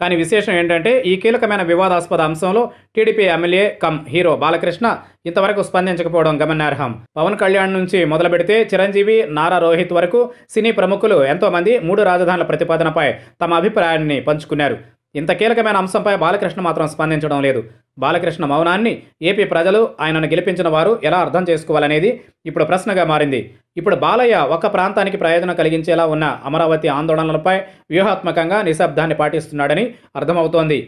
కానీ విశేషం ఏంటంటే ఈ కీలకమైన వివాదాస్పద అంశంలో TDP MLA cum hero Balakrishna ఇంతవరకు స్పందించకపోవడం గమనార్హం. పవన్ కళ్యాణ్ నుంచి మొదలుపెడితే చిరంజీవి, నారా రోహిత్ వరకు సినీ ప్రముఖులు ఎంతో మంది మూడు రాజధానుల ప్రతిపాదనపై తమ అభిప్రాయాన్ని పంచుకున్నారు. ఇంత కీలకమైన అంశంపై బాలకృష్ణ మాత్రం స్పందించడం లేదు. బాలకృష్ణ మౌనాన్ని ఏపీ ప్రజలు, ఆయనను గెలిపించిన వారు ఎలా అర్థం చేసుకోవాలనేది ఇప్పుడు ప్రశ్నగా మారింది. ఇప్పుడు బాలయ్య ఒక ప్రాంతానికి ప్రయోజనం కలిగించేలా ఉన్న అమరావతి ఆందోళనలపై వ్యూహాత్మకంగా నిశ్శబ్దాన్ని పాటిస్తున్నాడని అర్థమవుతోంది.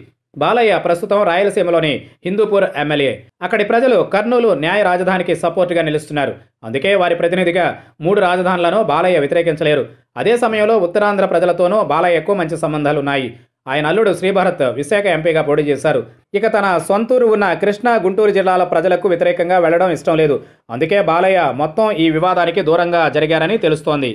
బాలయ్య ప్రస్తుతం రాయలసీమలోని హిందూపూర్ ఎమ్మెల్యే. అక్కడి ప్రజలు కర్నూలు న్యాయ రాజధానికి సపోర్టుగా నిలుస్తున్నారు. అందుకే వారి ప్రతినిధిగా మూడు రాజధానులను బాలయ్య వ్యతిరేకించలేరు. అదే సమయంలో ఉత్తరాంధ్ర ప్రజలతోనూ బాలయ్యకు మంచి సంబంధాలున్నాయి. ఆయన అల్లుడు శ్రీభారత్ విశాఖ ఎంపీగా పోటీ చేశారు. ఇక తన సొంతూరు ఉన్న కృష్ణా, గుంటూరు జిల్లాల ప్రజలకు వ్యతిరేకంగా వెళ్లడం ఇష్టం లేదు. అందుకే బాలయ్య మొత్తం ఈ వివాదానికి దూరంగా జరిగారని తెలుస్తోంది.